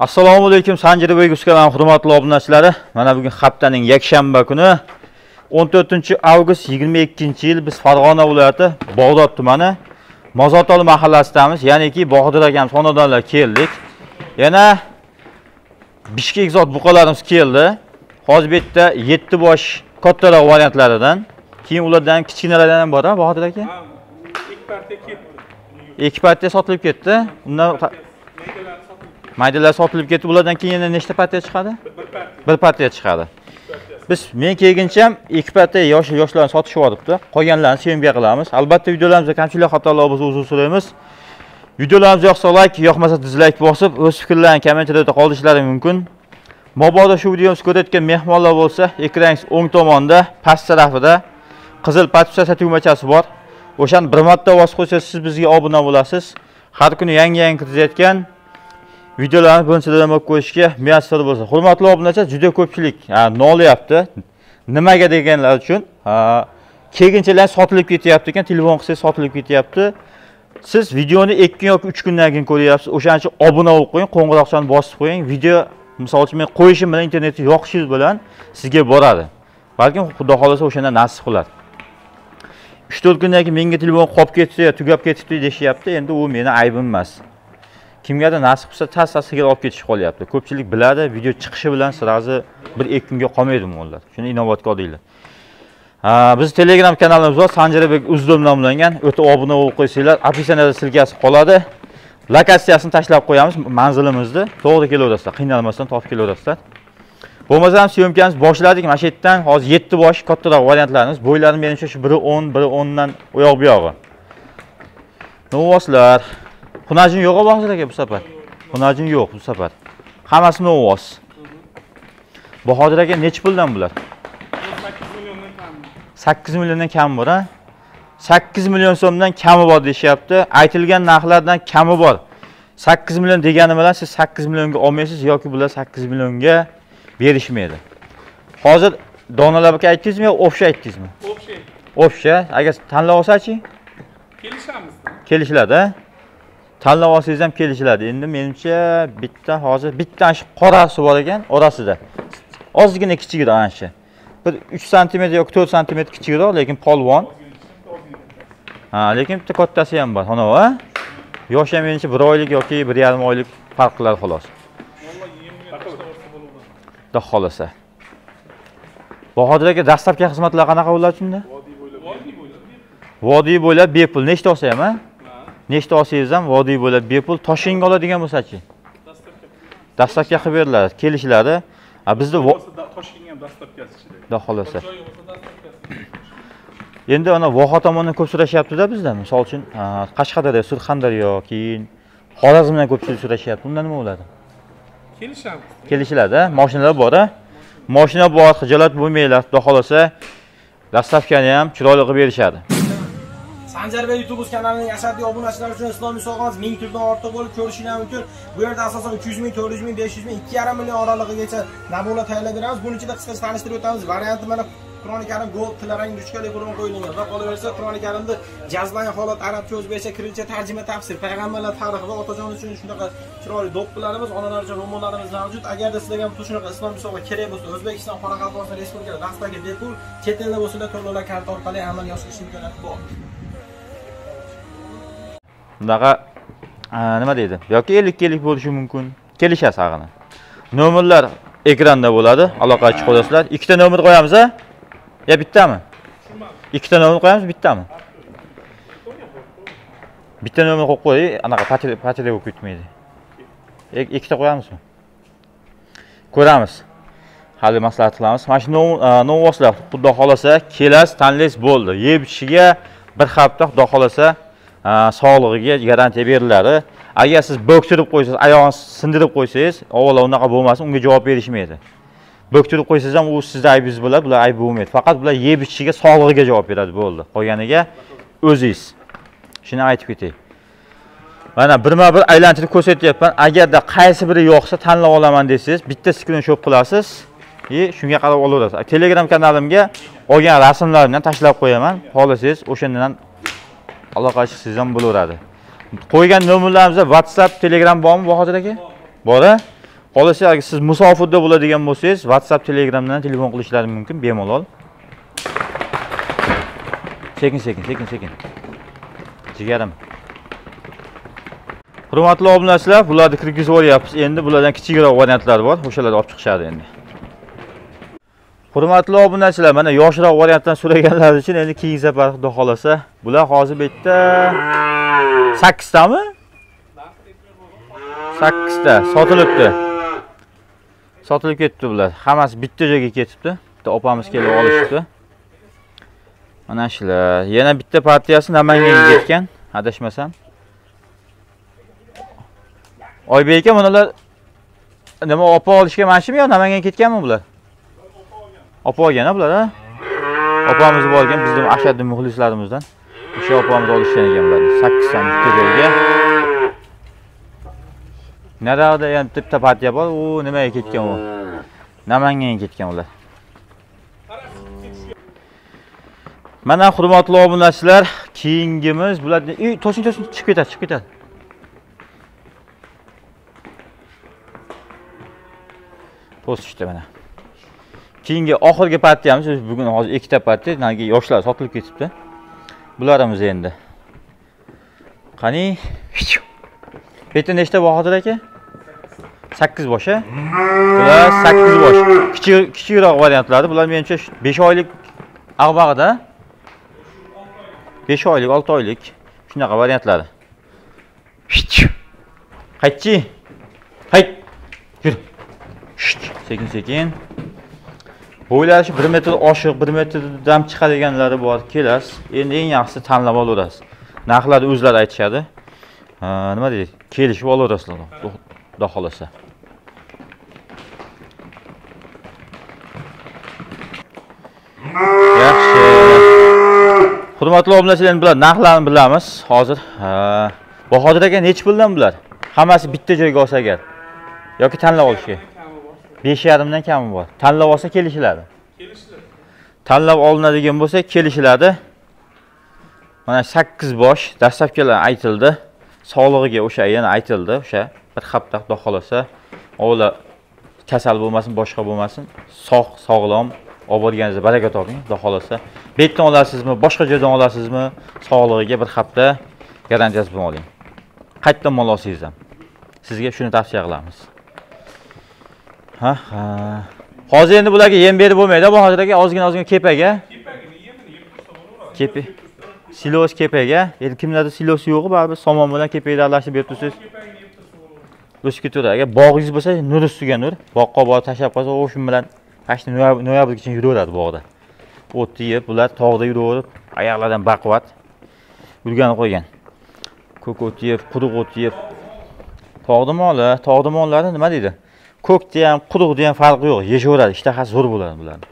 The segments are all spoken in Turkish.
Assalomu alaykum, Sanjarbek Uz kanalim hurmatli obunachilari. Mana bugun haftaning yakshanba kuni 14 avgust 22-yil biz Farg'ona viloyati Bog'dod tumani Mozotol mahallasidamiz. Ya'niki Buxdirog'am xonadonlar keldik. Yana Bishkek zot buqalarimiz keldi. Hozir bu yerda 7 bosh kattaroq variantlaridan, keyin ulardan kichkinalardan ham bor, ha, Vohid aka? Ha, ikki partiya ketdi. Ikki partiya sotilib ketdi. Undan maydalar sotilib ketdi. Ulardan keyin yana nechta partiya chiqadi? Bir partiya chiqadi. Biz men kelguncha ham ikki partiya yoshlarni sotishib yuboribdi. Qolganlarini sevimga qilamiz. Albatta videolarimizda kamchilik xatolar bo'lsa uzr so'raymiz. Videolarimiz yoqsa like, yoqmasa dislike bosib, o'z fikrlaringizni kommentariyada qoldirishlari mumkin. Mabodo shu videomizni ko'rayotgan mehmonlar bo'lsa, ekraningiz o'ng tomonda, past tarafida qizil podpis tugmachasi bor. O'shani bir marta bosib qo'ysangiz siz bizga obuna bo'lasiz. Har kuni yangi kiritayotgan videolarni birinchidan olib ko'rishga muyassar bo'lsa. Hurmatli obunachilar, juda ko'pchilik nolayapti. Nimaga deganlar uchun, kelginchilar sotilib ketyapti ekan, telefon qilsangiz sotilib ketyapti. Siz videoni 2 kun yoki 3 kundan keyin ko'ryapsiz. O'shaning uchun obuna bo'lib qo'ying, qo'ng'iroqchani bosib qo'ying. Video misol uchun men qo'yishim bilan internetga yoqishingiz bilan sizga boradi. Balkim xudo xolasa o'shanda nasib qiladi. 3-4 kundan keyin menga telefon qolib ketdi, tugab ketibdi deyapti. Endi u meni aybim emas. Kimgadir nasib qilsa tas-tasiga olib ketishib qolyapti. Ko'pchilik biladi, video chiqishi bilan sirazi 1-2 kunga qolmaydi mo'llar. Shuni inovatga olinglar. Biz Telegram kanalimiz bor, Sanjarbek Uz deb nomlangan. O'ta obuna bo'lib qo'ysanglar, opsiyada silkasi qoladi. Lokatsiyasini tashlab qo'yamiz, manzilimizni. To'g'ri kelaverasizlar, qiynalmasdan topib kelaverasizlar. Bo'lmasa ham syomkamiz boshladik. Mana shu yerdan hozir 7 bosh kattaroq variantlarimiz. Bo'ylari menimcha shu biri 10, biri 10 dan oyoq bu yog'i. Novvoslar. Xunajin yo'q bo'xsizlar aka bu safar. Xunajin yo'q bu safar. Hammasi novvos. Bahodir aka necha puldan bular? 8 milliondan kam bor, ha? 8 million so'mdan kami bor deyapti. Aytilgan narxlardan kami bor. 8 million degani bilan siz 8 millionga olmaysiz yoki bular 8 millionga berishmaydi. Hozir donalarga aytdingizmi yo o'fsha aytdingizmi? O'fsha. O'fsha. Agar tanlab olsa-chi? Kelishamiz. Kelishiladi. Tanlab olsangiz ham kelishiladi. Endi menimcha bitta hozir bitta qorasi bor ekan orasida. Ozgina kichikroq ancha. Bir 3 sm yoki 4 sm kichikroq, lekin polvon. Ha, lekin bitta kattasi ham bor, xonova. Yoshi ham menimcha 1 oylik yoki 1,5 oylik farq qiladi xolos. Da xolasa. Bahodir aka dastlabki xizmatlar qanaqa bo'ladi shunda? Vodiy bo'ylab bepul. Nechta olsa ham, ha? Nechta olsangiz ham vodiy bo'ylab bepul. Toshinga oladigan bo'lsa-chi? Dastlabki qilib beriladi, kelishiladi. A bizda Toshkentga ham dastlabkasi ichida. Da xolasa. Endi ana Vohid tomonidan ko'p so'rashyapti-da bizdan. Misol uchun Qashqadada, Surxondaryo, keyin Horazmdan ko'pchilik so'rashyapti. Bundan nima bo'ladi? Kelishamiz. Kelishiladi. Mashinalar bor-a? Mashina bor, xijolat bo'lmanglar. Xudo xolasa, dastavkani ham chiroyli qilib berishadi. Sanjarbek YouTube kanalining ashaddiy obunachilari uchun islomiy sovg'amiz 1000 turdan ortiq bo'lib ko'rishingiz mumkin. Bu yerda asosan 300 ming, 400 ming, 500 ming, 2,5 million oralig'igacha nabuna tayyorlaymiz. Buning ichida qisqacha tanishtirib o'tamiz. Varianti mana Qur'oni Karim gold tilarang ruchkali bilan qo'yilgan va qolaversa Qur'oni Karimda jazmagan holat arabcha, o'zbekcha, kirillcha tarjima tafsir, payg'ambarlar tarixi va otajon uchun shunaqa chiroyli do'ppilarimiz, onalar uchun ro'monlarimiz mavjud. Agarda sizlarga ham shunaqa islom musobaqasi kerak bo'lsa, O'zbekiston, Qoraqalpog'iston Respublikasi rasmiy bepul chet elda bo'lsa-da to'lovlar karta orqali amalga oshirish imkoniyati bor. Bundaqa nima deydi? Yoki 50-lik bo'lishi mumkin. Kelishasiz ag'ini. Nomerlar ekranda bo'ladi. Aloqa ochib qo'yasizlar. 2 ta nomer qo'yamiz, ha? Ya bittami? 2 ta nomer qo'yamiz, bittami? Bitta nomer qo'yib qo'y, anaqa patrel bo'lib ketmaydi. 2 ta qo'yamizmi? Ko'ramiz. Hali maslahat qilamiz. Mana shu novvoslar, xudo xolasa, kelasiz, tanlaysiz bo'ldi. Yeb ishiga bir hafta, xudo xolasa, sog'lig'iga garantiya beriladi. Agar siz bo'ktirib qo'ysangiz, oyog'ingiz sindirib qo'ysangiz, avvalo unaqa bo'lmasin, unga javob berishmaydi. Bo'ktirib qo'ysangiz ham u sizda aybingiz bo'ladi, bular ayb bo'lmaydi. Faqat bular yeb ichishga, sog'lig'iga javob beradi, bo'ldi. Qolganiga o'zingiz. Shuni aytib ketay. Mana birma-bir aylantirib ko'rsatyapman. Agarda qaysi biri yo'qsa, tanlab olaman desangiz, bitta skrinshot qilasiz va shunga qarab olaverasiz. Telegram kanalimga olgan rasmlarimdan tashlab qo'yaman. Xohlasangiz o'shandan aloqa qilsangiz ham bo'laveradi. Qo'ygan nomerlarimizda WhatsApp, Telegram bormi, Vohid aka? Bor-a? Olası eğer siz musafirda bo'ladigan bo'lsangiz, WhatsApp, Telegram'dan telefon qilishlari mümkün. Bemalol. Sekin. Jigarim. Hurmatli obunachilar, bularni kirgizib olyapmiz. Endi bulardan kichikroq variantlar bor. O'shalarni olib chiqishadi endi. Hurmatli obunachilar, mana yoshroq variantdan so'raganlar uchun endi keyingi safar xudo xolasa, bular hozir bu yerda 8 tami? 8 ta sotilibdi. Sotilib ketdi bular. Hammasi bitta joyga ketibdi. Bitta opamiz kelib olishdi. Mana shular. Yana bitta partiyasi Namanganga ketgan, adashmasam. Oybek aka, bular nima opa olishga mashim yo Namanganga ketganmi bular? Opa olgan bular, ha? Opamiz bo'lgan bizning ashaddiy muxlislarimizdan. O'sha opamiz olishgan ekan bular. 8 ta bitta joyga. Narada yana bitta partiya bor. U nimaga ketgan u? Namanganga ketgan ular. Mana hurmatli obunachilar, keyingimiz bular to'sin chiqib ketar. Post işte bana. Keyingi oxirgi partiyamiz bugun hozir 2 ta partiya, nagi yoshlar sotilib ketibdi. Bularimiz endi. Qani? Beti nechta Vohid aka? 8 bosh. Bular 8 bosh. Kichikroq variantlari. Bular menimcha 5 oylik ag'bag'ida. 5 oylik, 6 oylik shunaqa variantlari. Qaytchi. Hayt. Yur. Sekin. Bo'ylari 1 metr oshiq, 1 metrdan chiqadiganlari bor, kelasiz. Endi eng yaxshisi tanlab olaverasiz. Narxlarni o'zlari aytishadi. Nima deydi? Kelishib olaverasizlar. Xudo xolasa. Yaxshi. Hurmatli obunachilar, bular narxlarni bilamiz hozir. Bahodir aka, necha puldan bular? Hammasi bitta joyga olsa agar yoki tanlab olishga. 5.5 dan kami bor. Tanlab olsa kelishiladi. Tanlab olinadigan bo'lsa kelishiladi. Mana 8 bosh dastlabkilar aytildi. Sog'lig'iga o'sha yana aytildi. O'sha bir hafta xudo xolasa, avvalo kasal bo'lmasin, boshqa bo'lmasin. Sog', sog'lom olib borganingizda baraka toping, xudo xolasa. Bu yerdan olasizmi, boshqa joydan olasizmi? Sog'lig'iga bir hafta garantiyasi bilan oling. Qayerdan mol olsangiz ham sizga shuni tavsiya qilamiz. Ha. Hozir endi bularga yem berib bo'lmaydi. Bu hozirgi ozgina kepaga. Kepa. Silos kepaga. Endi kimlarda silos yo'q, baribir somon bilan kepakni aralashtirib berib tursiz. O'sib ketaveradi. Agar bog'ingiz bo'lsa, nur ustiga nur. Boqqa borib tashlab qo'ysa, o'shun bilan qashni noyabrgacha yuraveradi bog'da. O'tni yeb, bular tog'da yuraverib, oyoqlaridan baquvvat urganib qo'ygan. Ko'k o't yeb, quruq o't yeb. Tog'da mollari nima deydi? Ko'kda ham, quruqda ham farqi yo'q. Yeyveradi, ishtahasi zo'r bo'ladi bularning.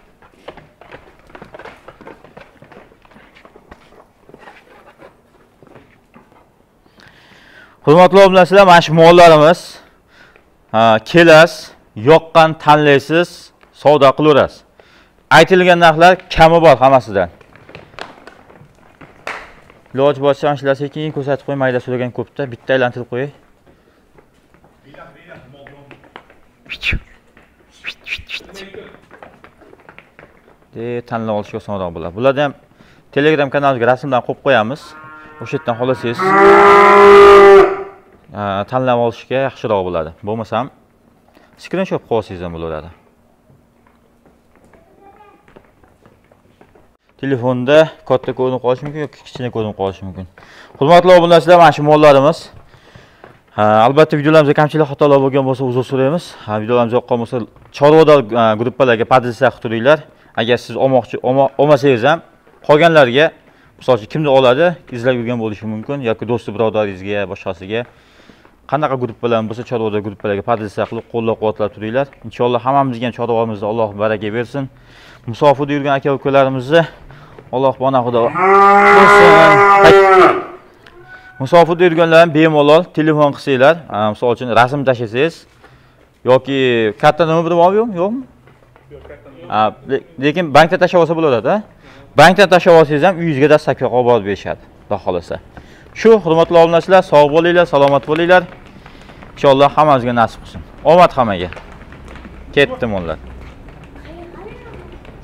Hurmatli obunachilar, mana shu mollarimiz. Kelasiz, yoqqan tanlaysiz, savdo qilaverasiz. Aytilgan narxlar kami bor hammasidan. Iloji bo'lsa, mana shular sekin ko'rsatib qo'y, mayda so'ragan ko'pda, bitta aylantirib qo'y. Tanlab olishga osonroq bo'ladi. Bularni ham Telegram kanaliga rasmdan qo'yib qo'yamiz. O'sha yerdan xolasangiz tanlab olishga yaxshiroq bo'ladi. Bo'lmasam skrinshot qo'yib olsangiz ham bo'laveradi. Telefonda katta ko'rinib qolishi mumkin yoki kichkina ko'rinib qolishi mumkin. Hurmatli obunachilar, mana shu mollarimiz. Albatta videolarimizda kamchilik xatolar bo'lgan bo'lsa uzr so'raymiz. Videolarimiz yoqqan bo'lsa chorvador gruppalarga podlistlar qilib turinglar. Agar siz olmasangiz ham qolganlarga, masalan, kimni oladi, izlab yurgan bo'lishi mumkin yoki do'sti birodaringizga, boshqasiga qanaqa gruppalar bo'lsa chorvador gruppalarga podlistlar qilib qo'llab-quvvatlab turinglar. Inshaalloh hammamizga ham chorvamizda Alloh baraka bersin. Musofirda yurgan aka-ukalarimizni Alloh bana xudo bersin. Musofirda yurganlarni bemalol telefon qilsanglar, misol uchun rasm tashlasangiz yoki karta nomerini olmaymi, yo'qmi? Yo'q, karta nomer. Lekin bankda tashlab olsa bo'ladi-da. Bankdan tashlab olsangiz ham uyingizga dastlabki olib borib berishadi, xudo xolasa. Shu hurmatli obunachilar, sog' bo'linglar, salomat bo'linglar. Inshaalloh hammamizga nasib qilsin. Omad hammaga. Ketdim ular.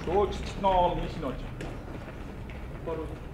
Shu chiqitni olib, mashina ochib.